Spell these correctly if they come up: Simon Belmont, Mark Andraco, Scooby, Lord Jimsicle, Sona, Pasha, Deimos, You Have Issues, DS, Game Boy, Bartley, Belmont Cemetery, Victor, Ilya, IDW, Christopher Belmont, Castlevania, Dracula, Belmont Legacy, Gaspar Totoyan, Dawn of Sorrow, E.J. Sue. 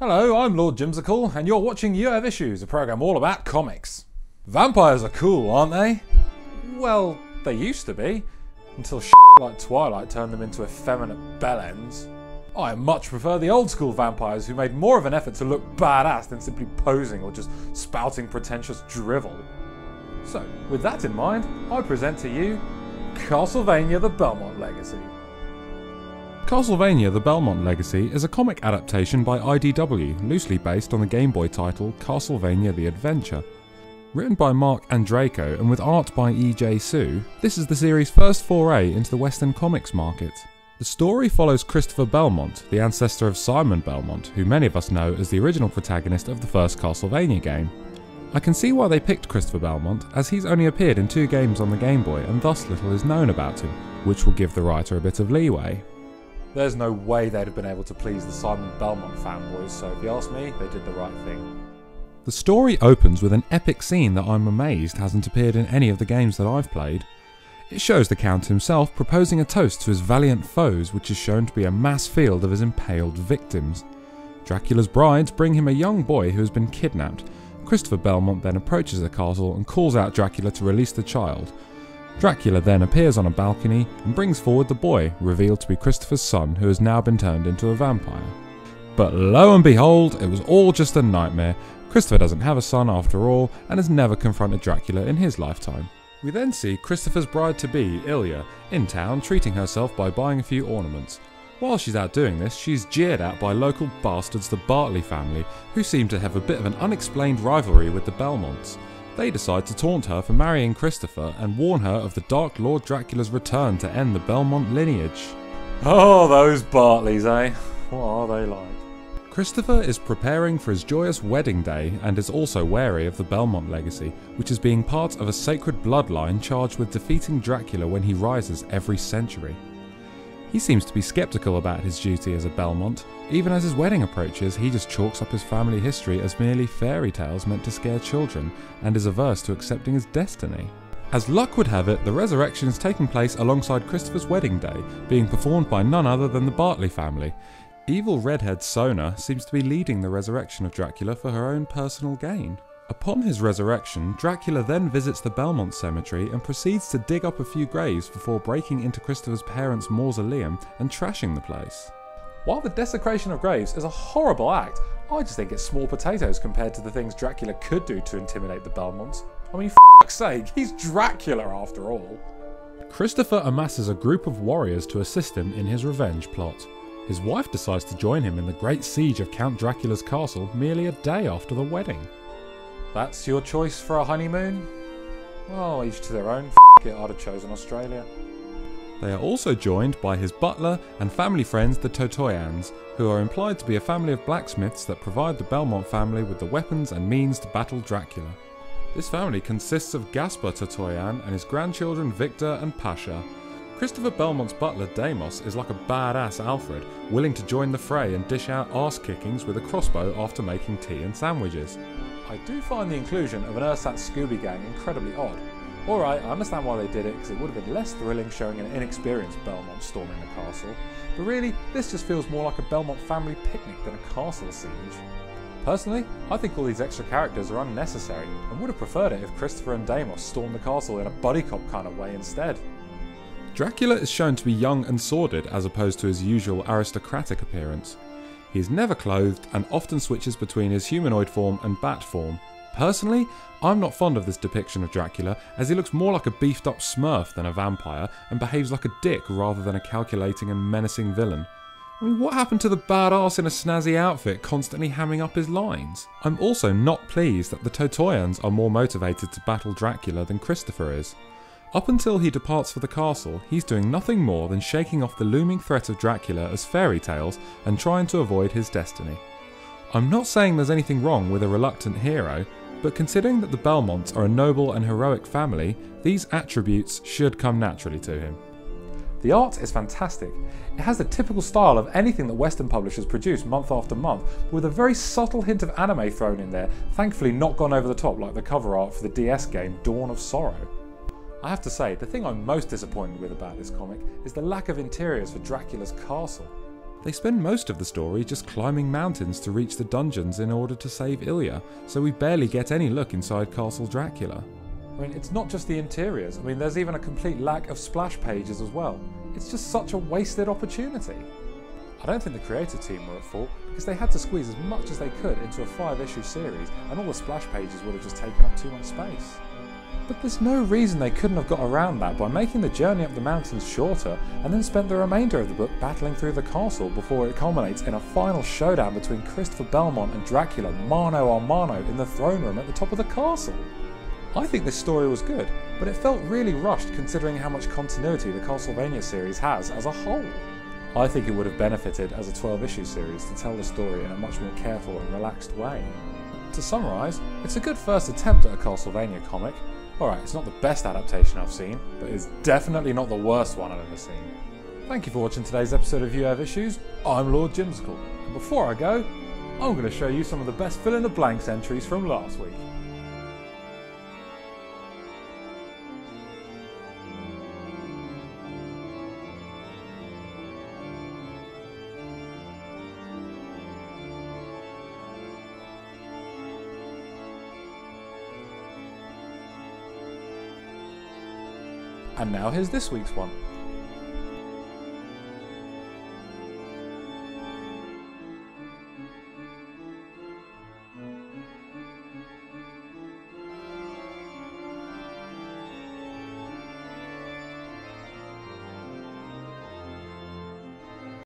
Hello, I'm Lord Jimsicle, and you're watching You Have Issues, a program all about comics. Vampires are cool, aren't they? Well, they used to be, until shit like Twilight turned them into effeminate bellends. I much prefer the old school vampires who made more of an effort to look badass than simply posing or just spouting pretentious drivel. So, with that in mind, I present to you Castlevania the Belmont Legacy. Castlevania The Belmont Legacy is a comic adaptation by IDW, loosely based on the Game Boy title Castlevania The Adventure. Written by Mark Andraco and with art by E.J. Sue, this is the series' first foray into the Western comics market. The story follows Christopher Belmont, the ancestor of Simon Belmont, who many of us know as the original protagonist of the first Castlevania game. I can see why they picked Christopher Belmont, as he's only appeared in 2 games on the Game Boy and thus little is known about him, which will give the writer a bit of leeway. There's no way they'd have been able to please the Simon Belmont fanboys, so if you ask me, they did the right thing. The story opens with an epic scene that I'm amazed hasn't appeared in any of the games that I've played. It shows the Count himself proposing a toast to his valiant foes, which is shown to be a mass field of his impaled victims. Dracula's brides bring him a young boy who has been kidnapped. Christopher Belmont then approaches the castle and calls out Dracula to release the child. Dracula then appears on a balcony and brings forward the boy, revealed to be Christopher's son, who has now been turned into a vampire. But lo and behold, it was all just a nightmare. Christopher doesn't have a son after all, and has never confronted Dracula in his lifetime. We then see Christopher's bride-to-be, Ilya, in town treating herself by buying a few ornaments. While she's out doing this, she's jeered at by local bastards, the Bartley family, who seem to have a bit of an unexplained rivalry with the Belmonts. They decide to taunt her for marrying Christopher and warn her of the Dark Lord Dracula's return to end the Belmont lineage. Oh, those Bartleys, eh? What are they like? Christopher is preparing for his joyous wedding day and is also wary of the Belmont legacy, which is being part of a sacred bloodline charged with defeating Dracula when he rises every century. He seems to be sceptical about his duty as a Belmont. Even as his wedding approaches, he just chalks up his family history as merely fairy tales meant to scare children, and is averse to accepting his destiny. As luck would have it, the resurrection is taking place alongside Christopher's wedding day, being performed by none other than the Bartley family. Evil redhead Sona seems to be leading the resurrection of Dracula for her own personal gain. Upon his resurrection, Dracula then visits the Belmont Cemetery and proceeds to dig up a few graves before breaking into Christopher's parents' mausoleum and trashing the place. While the desecration of graves is a horrible act, I just think it's small potatoes compared to the things Dracula could do to intimidate the Belmonts. I mean, for fuck's sake, he's Dracula after all. Christopher amasses a group of warriors to assist him in his revenge plot. His wife decides to join him in the great siege of Count Dracula's castle merely a day after the wedding. That's your choice for a honeymoon? Well, each to their own, f*** it, I'd have chosen Australia. They are also joined by his butler and family friends the Totoyans, who are implied to be a family of blacksmiths that provide the Belmont family with the weapons and means to battle Dracula. This family consists of Gaspar Totoyan and his grandchildren Victor and Pasha. Christopher Belmont's butler Deimos is like a badass Alfred, willing to join the fray and dish out arse kickings with a crossbow after making tea and sandwiches. I do find the inclusion of an ersatz Scooby gang incredibly odd. Alright, I understand why they did it, because it would have been less thrilling showing an inexperienced Belmont storming the castle, but really, this just feels more like a Belmont family picnic than a castle siege. Personally, I think all these extra characters are unnecessary, and would have preferred it if Christopher and Deimos stormed the castle in a buddy cop kind of way instead. Dracula is shown to be young and sordid as opposed to his usual aristocratic appearance. He is never clothed and often switches between his humanoid form and bat form. Personally, I'm not fond of this depiction of Dracula, as he looks more like a beefed up smurf than a vampire and behaves like a dick rather than a calculating and menacing villain. I mean, what happened to the badass in a snazzy outfit constantly hamming up his lines? I'm also not pleased that the Totoyans are more motivated to battle Dracula than Christopher is. Up until he departs for the castle, he's doing nothing more than shaking off the looming threat of Dracula as fairy tales and trying to avoid his destiny. I'm not saying there's anything wrong with a reluctant hero, but considering that the Belmonts are a noble and heroic family, these attributes should come naturally to him. The art is fantastic. It has the typical style of anything that Western publishers produce month after month, but with a very subtle hint of anime thrown in there, thankfully not gone over the top like the cover art for the DS game Dawn of Sorrow. I have to say, the thing I'm most disappointed with about this comic is the lack of interiors for Dracula's castle. They spend most of the story just climbing mountains to reach the dungeons in order to save Ilya, so we barely get any look inside Castle Dracula. I mean, it's not just the interiors, I mean there's even a complete lack of splash pages as well. It's just such a wasted opportunity. I don't think the creative team were at fault, because they had to squeeze as much as they could into a 5-issue series, and all the splash pages would have just taken up too much space. But there's no reason they couldn't have got around that by making the journey up the mountains shorter, and then spent the remainder of the book battling through the castle before it culminates in a final showdown between Christopher Belmont and Dracula mano a mano in the throne room at the top of the castle. I think this story was good, but it felt really rushed considering how much continuity the Castlevania series has as a whole. I think it would have benefited as a 12-issue series to tell the story in a much more careful and relaxed way. To summarise, it's a good first attempt at a Castlevania comic. Alright, it's not the best adaptation I've seen, but it's definitely not the worst one I've ever seen. Thank you for watching today's episode of You Have Issues. I'm Lord Jimsicle, and before I go, I'm going to show you some of the best fill-in-the-blanks entries from last week. And now here's this week's one.